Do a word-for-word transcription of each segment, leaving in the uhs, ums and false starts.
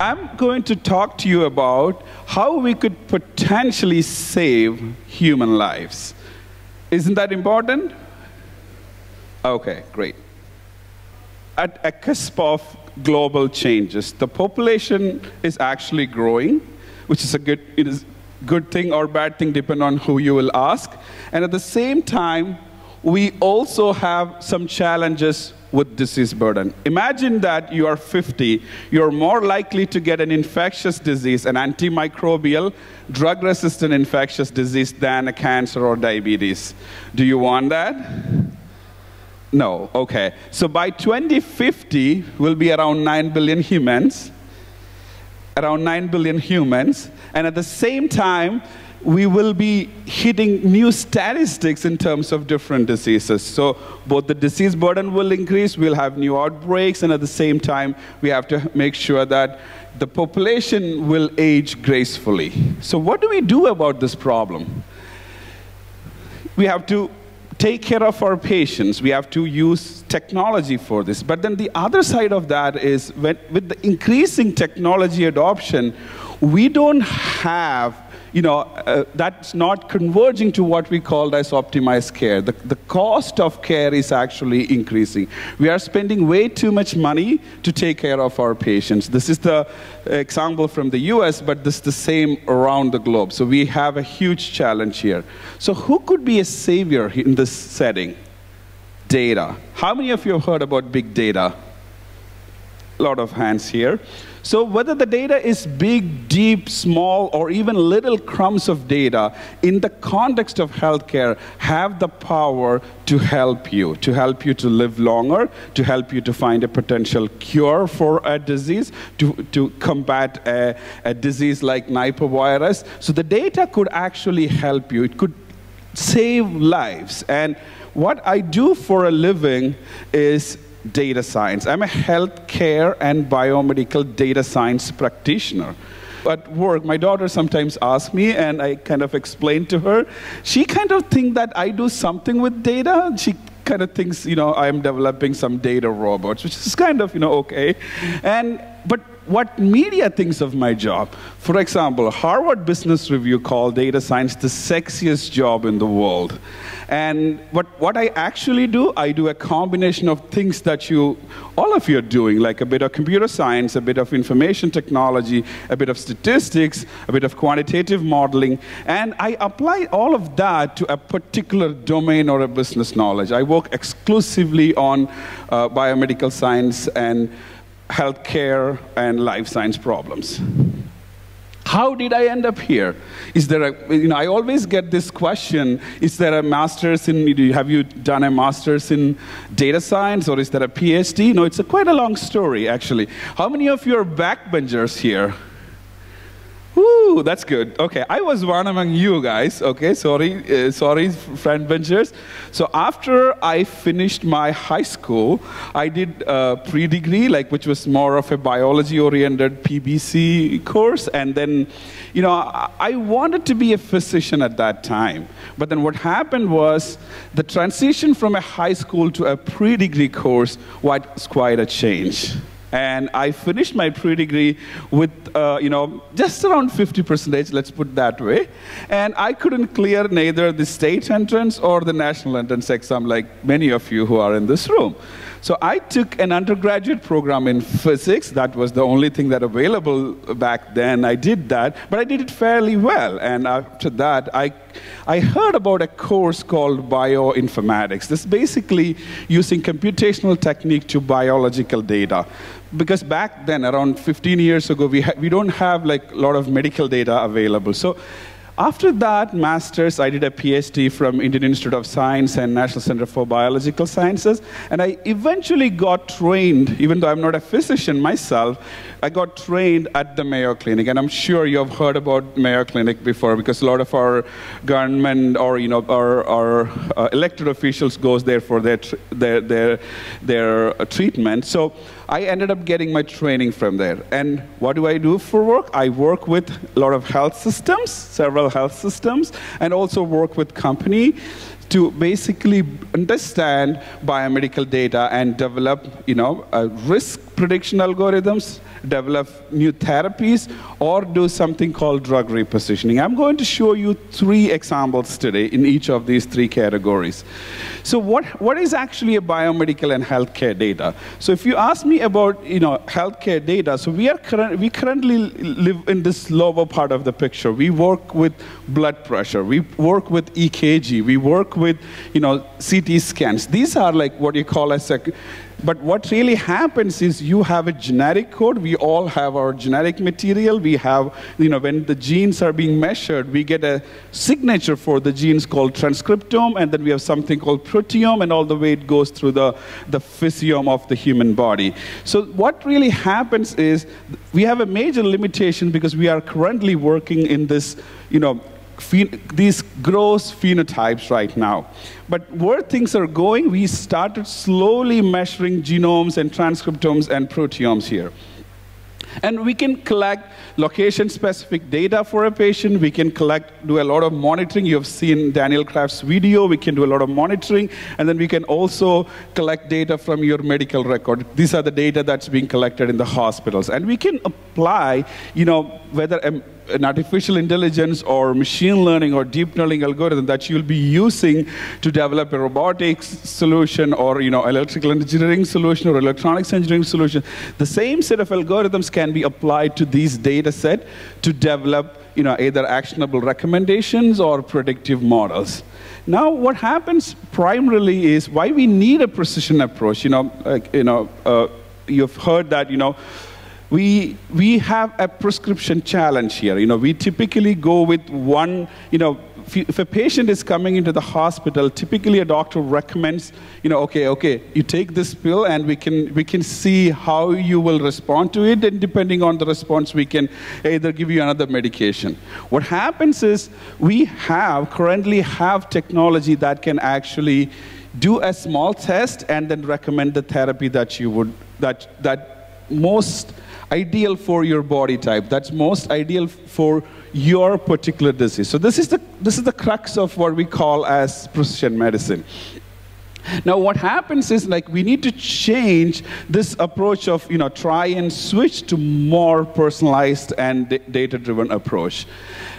I'm going to talk to you about how we could potentially save human lives. Isn't that important? Okay, great. At a cusp of global changes, the population is actually growing, which is a good, it is good thing or bad thing, depending on who you will ask. And at the same time, we also have some challenges with disease burden. Imagine that you are fifty. You're more likely to get an infectious disease, an antimicrobial, drug-resistant infectious disease than a cancer or diabetes. Do you want that? No, okay. So by twenty fifty, we'll be around nine billion humans, around nine billion humans, and at the same time, we will be hitting new statistics in terms of different diseases. So both the disease burden will increase, we'll have new outbreaks, and at the same time, we have to make sure that the population will age gracefully. So what do we do about this problem? We have to take care of our patients. We have to use technology for this. But then the other side of that is when, with the increasing technology adoption, we don't have, you know, uh, that's not converging to what we called as optimized care. The, the cost of care is actually increasing. We are spending way too much money to take care of our patients. This is the example from the U S, but this is the same around the globe. So we have a huge challenge here. So who could be a savior in this setting? Data. How many of you have heard about big data? A lot of hands here. So whether the data is big, deep, small, or even little crumbs of data, in the context of healthcare, have the power to help you, to help you to live longer, to help you to find a potential cure for a disease, to, to combat a, a disease like Nipah virus. So the data could actually help you. It could save lives. And what I do for a living is data science. I'm a healthcare and biomedical data science practitioner. At work, my daughter sometimes asks me, and I kind of explain to her. She kind of thinks that I do something with data. She kind of thinks, you know, I'm developing some data robots, which is kind of, you know, okay. And, but what media thinks of my job. For example, Harvard Business Review called data science the sexiest job in the world. And what, what I actually do, I do a combination of things that you, all of you are doing, like a bit of computer science, a bit of information technology, a bit of statistics, a bit of quantitative modeling, and I apply all of that to a particular domain or a business knowledge. I work exclusively on uh, biomedical science and healthcare and life science problems. How did I end up here? Is there a, you know, I always get this question, is there a master's in, have you done a master's in data science, or is there a PhD? No, it's a quite a long story, actually. How many of you are backbenchers here? Ooh, that's good. Okay, I was one among you guys. Okay, sorry, uh, sorry, friend benchers. So after I finished my high school, I did a pre-degree, like which was more of a biology-oriented P B C course, and then, you know, I wanted to be a physician at that time. But then what happened was the transition from a high school to a pre-degree course was quite a change. And I finished my pre-degree with, uh, you know, just around fifty percentage, let's put it that way. And I couldn't clear neither the state entrance or the national entrance exam, like many of you who are in this room. So I took an undergraduate program in physics. That was the only thing that available back then. I did that, but I did it fairly well. And after that, I, I heard about a course called bioinformatics. This is basically using computational technique to biological data. Because back then, around fifteen years ago, we, ha we don't have like a lot of medical data available. So after that master's, I did a PhD from Indian Institute of Science and National Center for Biological Sciences, and I eventually got trained, even though I'm not a physician myself, I got trained at the Mayo Clinic, and I'm sure you have heard about Mayo Clinic before, because a lot of our government or, you know, our, our uh, elected officials goes there for their, tr their, their, their uh, treatment. So I ended up getting my training from there. And what do I do for work? I work with a lot of health systems, several health systems, and also work with company to basically understand biomedical data and develop, you know, uh, risk prediction algorithms, develop new therapies, or do something called drug repositioning. I'm going to show you three examples today in each of these three categories. So what, what is actually a biomedical and healthcare data? So if you ask me about, you know, healthcare data, so we, are current, we currently live in this lower part of the picture. We work with blood pressure. We work with E K G. We work with, you know, C T scans. These are like what you call a sec. But what really happens is you have a genetic code. We all have our genetic material. We have, you know, when the genes are being measured, we get a signature for the genes called transcriptome, and then we have something called proteome, and all the way it goes through the, the physiome of the human body. So what really happens is we have a major limitation because we are currently working in this, you know, these gross phenotypes right now. But where things are going, we started slowly measuring genomes and transcriptomes and proteomes here. And we can collect location-specific data for a patient. We can collect, do a lot of monitoring. You have seen Daniel Kraft's video. We can do a lot of monitoring. And then we can also collect data from your medical record. These are the data that's being collected in the hospitals. And we can apply, you know, whether a an artificial intelligence or machine learning or deep learning algorithm that you'll be using to develop a robotics solution or, you know, electrical engineering solution or electronics engineering solution. The same set of algorithms can be applied to these data set to develop, you know, either actionable recommendations or predictive models. Now, what happens primarily is why we need a precision approach. You know, like, you know, uh, you've heard that, you know, We, we have a prescription challenge here. You know, we typically go with one, you know, if, you, if a patient is coming into the hospital, typically a doctor recommends, you know, okay, okay, you take this pill and we can, we can see how you will respond to it, and depending on the response, we can either give you another medication. What happens is we have, currently have technology that can actually do a small test and then recommend the therapy that you would, that, that most ideal for your body type, that's most ideal for your particular disease. So this is the, this is the crux of what we call as precision medicine. Now what happens is, like, we need to change this approach of, you know, try and switch to more personalized and data-driven approach.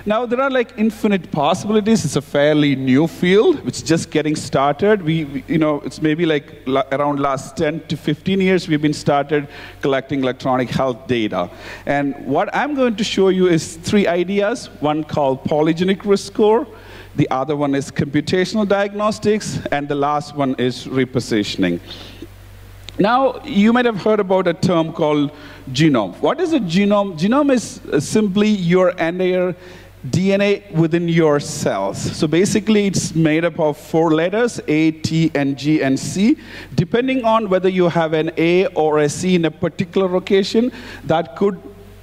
Now there are like infinite possibilities. It's a fairly new field. It's just getting started. We, you know, it's maybe like around last ten to fifteen years we've been started collecting electronic health data. And what I'm going to show you is three ideas. One called polygenic risk score. The other one is computational diagnostics, and the last one is repositioning. Now, you might have heard about a term called genome. What is a genome? Genome is simply your entire D N A within your cells. So basically, it's made up of four letters, A, T, and G, and C. Depending on whether you have an A or a C in a particular location, that could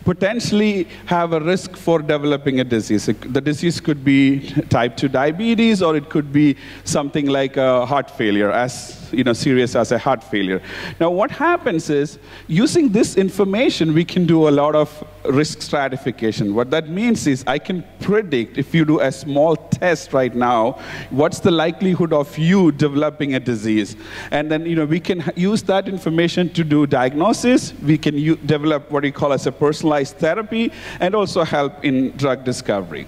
potentially have a risk for developing a disease. The disease could be type two diabetes, or it could be something like a heart failure, as, you know, serious as a heart failure. Now what happens is, using this information, we can do a lot of risk stratification. What that means is I can predict, if you do a small test right now, what's the likelihood of you developing a disease. And then, you know, we can use that information to do diagnosis. We can develop what we call as a personalized therapy, and also help in drug discovery.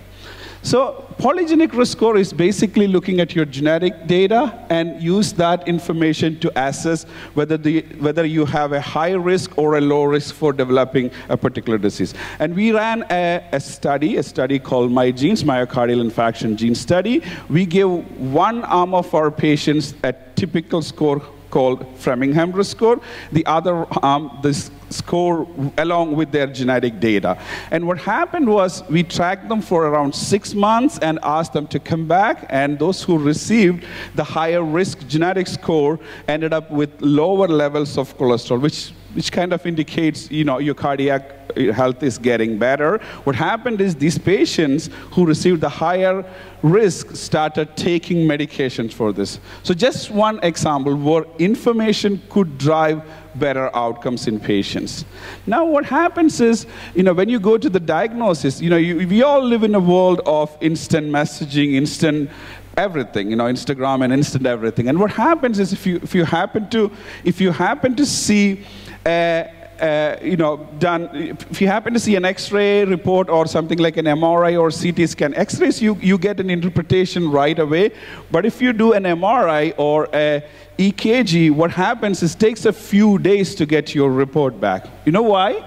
So polygenic risk score is basically looking at your genetic data and use that information to assess whether, the, whether you have a high risk or a low risk for developing a particular disease. And we ran a, a study, a study called MyGenes, Myocardial Infarction Gene Study. We gave one arm of our patients a typical score called Framingham risk score, the other um, this score along with their genetic data. And what happened was we tracked them for around six months and asked them to come back, and those who received the higher risk genetic score ended up with lower levels of cholesterol, which which kind of indicates, you know, your cardiac health is getting better. What happened is these patients who received the higher risk started taking medications for this. So just one example where information could drive better outcomes in patients. Now what happens is, you know, when you go to the diagnosis, you know, you, we all live in a world of instant messaging, instant everything, you know, Instagram and instant everything. And what happens is if you, if you, happen, to, if you happen to see a, Uh, you know, done, if you happen to see an X-ray report or something like an M R I or C T scan, X-rays, you, you get an interpretation right away. But if you do an M R I or a E K G, what happens is it takes a few days to get your report back. You know why?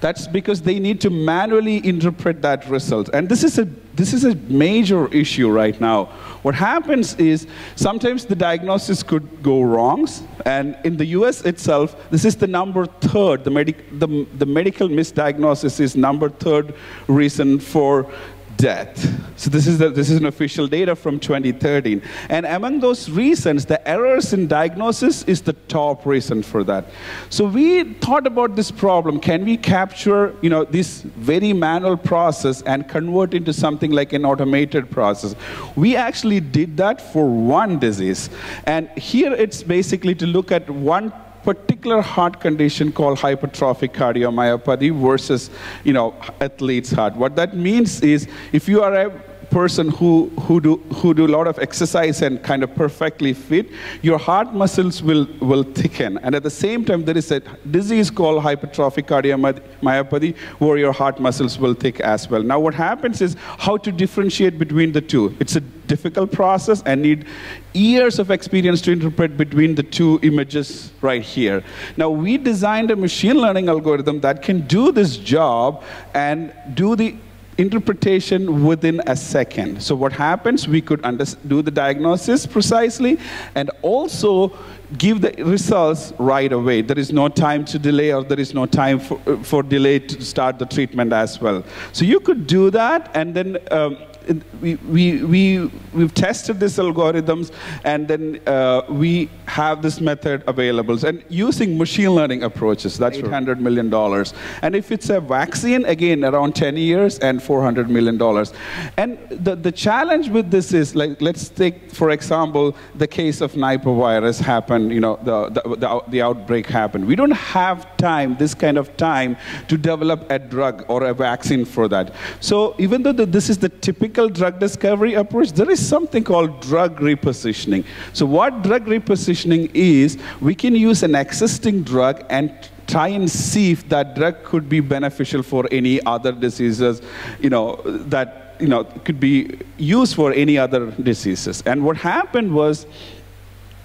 That's because they need to manually interpret that result. And this is a, this is a major issue right now. What happens is sometimes the diagnosis could go wrong. And in the U S itself, this is the number third. The, medic the, the medical misdiagnosis is number third reason for death. So this is, the, this is an official data from twenty thirteen. And among those reasons, the errors in diagnosis is the top reason for that. So we thought about this problem. Can we capture, you know, this very manual process and convert into something like an automated process? We actually did that for one disease. And here it's basically to look at one particular heart condition called hypertrophic cardiomyopathy versus, you know, athlete's heart. What that means is if you are a person who, who, do, who do a lot of exercise and kind of perfectly fit, your heart muscles will, will thicken. And at the same time, there is a disease called hypertrophic cardiomyopathy where your heart muscles will thick as well. Now what happens is how to differentiate between the two. It's a difficult process and need years of experience to interpret between the two images right here. Now, we designed a machine learning algorithm that can do this job and do the interpretation within a second. So what happens, we could do the diagnosis precisely and also give the results right away. There is no time to delay or there is no time for, for delay to start the treatment as well. So you could do that and then um, We, we, we, we've tested these algorithms, and then uh, we have this method available. And using machine learning approaches, that's eight hundred million dollars. And if it's a vaccine, again, around ten years and four hundred million dollars. And the, the challenge with this is, like, let's take, for example, the case of Nipah virus happened, you know, the, the, the, the outbreak happened. We don't have time, this kind of time, to develop a drug or a vaccine for that. So even though the, this is the typical drug discovery approach, there is something called drug repositioning. So what drug repositioning is, we can use an existing drug and try and see if that drug could be beneficial for any other diseases, you know, that, you know, could be used for any other diseases. And what happened was,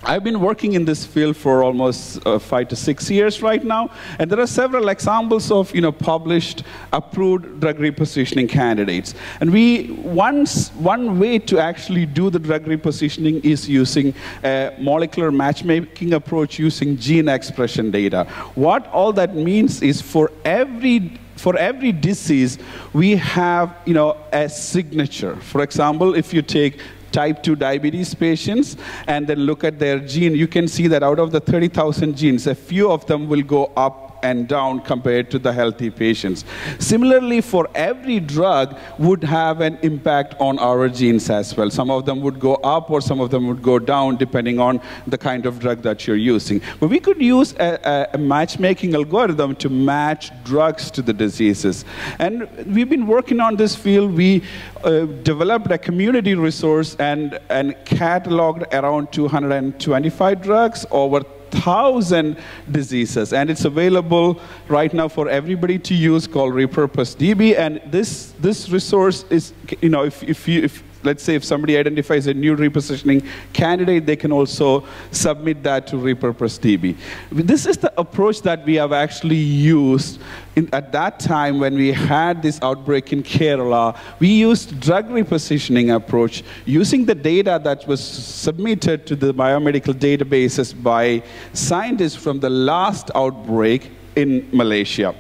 I've been working in this field for almost uh, five to six years right now, and there are several examples of, you know, published, approved drug repositioning candidates. And we, once, one way to actually do the drug repositioning is using a molecular matchmaking approach using gene expression data. What all that means is for every For every disease, we have, you know, a signature. For example, if you take type two diabetes patients and then look at their gene, you can see that out of the thirty thousand genes, a few of them will go up and down compared to the healthy patients. Similarly, for every drug would have an impact on our genes as well. Some of them would go up or some of them would go down depending on the kind of drug that you're using. But we could use a, a matchmaking algorithm to match drugs to the diseases. And we've been working on this field. We uh, developed a community resource and, and cataloged around two hundred twenty-five drugs over thousand diseases, and it's available right now for everybody to use, called RepurposeDB. And this this resource is, you know, if if you if let's say if somebody identifies a new repositioning candidate, they can also submit that to RepurposeDB. This is the approach that we have actually used in, at that time when we had this outbreak in Kerala. We used drug repositioning approach using the data that was submitted to the biomedical databases by scientists from the last outbreak in Malaysia.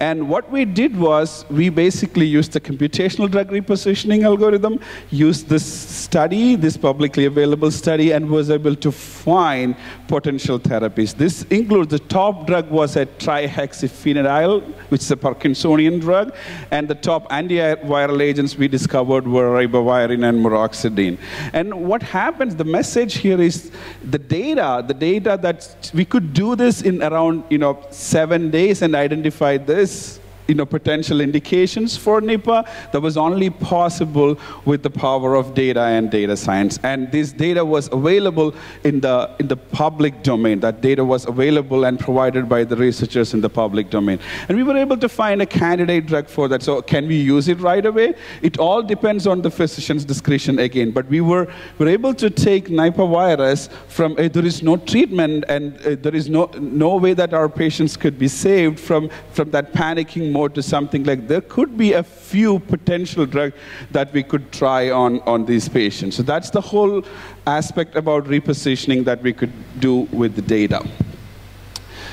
And what we did was we basically used the computational drug repositioning algorithm, used this study, this publicly available study, and was able to find potential therapies. This includes the top drug was a trihexyphenidyl, which is a Parkinsonian drug, and the top antiviral agents we discovered were ribavirin and moroxidine. And what happens, the message here is the data, the data that we could do this in around, you know, seven days and identify this, you know, potential indications for Nipah, that was only possible with the power of data and data science. And this data was available in the, in the public domain. That data was available and provided by the researchers in the public domain. And we were able to find a candidate drug for that. So can we use it right away? It all depends on the physician's discretion again. But we were, were able to take Nipah virus from uh, there is no treatment and uh, there is no, no way that our patients could be saved from, from that panicking more to something like there could be a few potential drugs that we could try on, on these patients. So that's the whole aspect about repositioning that we could do with the data.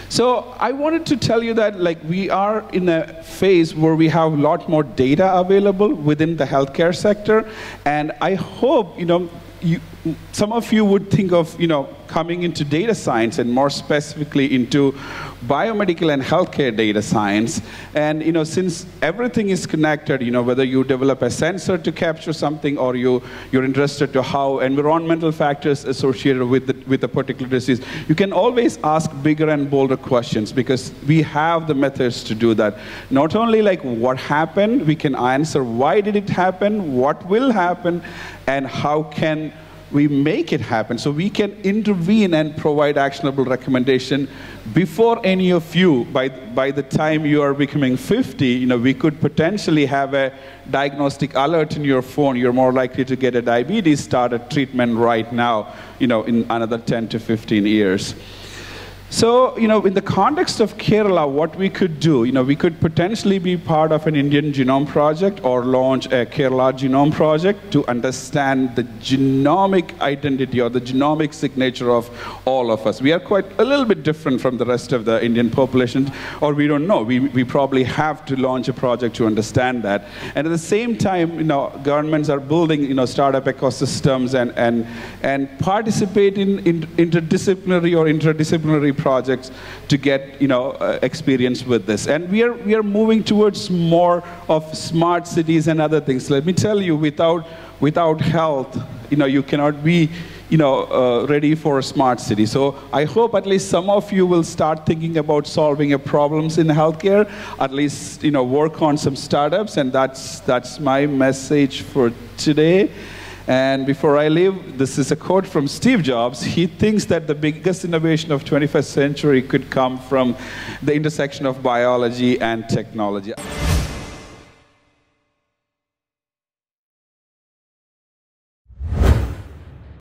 So I wanted to tell you that like we are in a phase where we have a lot more data available within the healthcare sector, and I hope, you know, you, some of you would think of, you know, coming into data science and more specifically into biomedical and healthcare data science. And, you know, since everything is connected, you know, whether you develop a sensor to capture something or you, you're interested to how environmental factors associated with, the, with a particular disease, you can always ask bigger and bolder questions because we have the methods to do that. Not only like what happened, we can answer why did it happen, what will happen, and how can we make it happen. So we can intervene and provide actionable recommendation before any of you, by, by the time you are becoming fifty, you know, we could potentially have a diagnostic alert in your phone. You're more likely to get a diabetes started treatment right now, you know, in another ten to fifteen years. So, you know, in the context of Kerala, what we could do, you know, we could potentially be part of an Indian genome project or launch a Kerala genome project to understand the genomic identity or the genomic signature of all of us. We are quite a little bit different from the rest of the Indian population, or we don't know. We, we probably have to launch a project to understand that. And at the same time, you know, governments are building, you know, startup ecosystems and, and, and participate in, in interdisciplinary or interdisciplinary projects to get, you know, uh, experience with this. And we are, we are moving towards more of smart cities and other things. Let me tell you, without, without health, you know, you cannot be, you know, uh, ready for a smart city. So I hope at least some of you will start thinking about solving your problems in healthcare, at least, you know, work on some startups, and that's, that's my message for today. And before I leave, this is a quote from Steve Jobs. He thinks that the biggest innovation of twenty-first century could come from the intersection of biology and technology.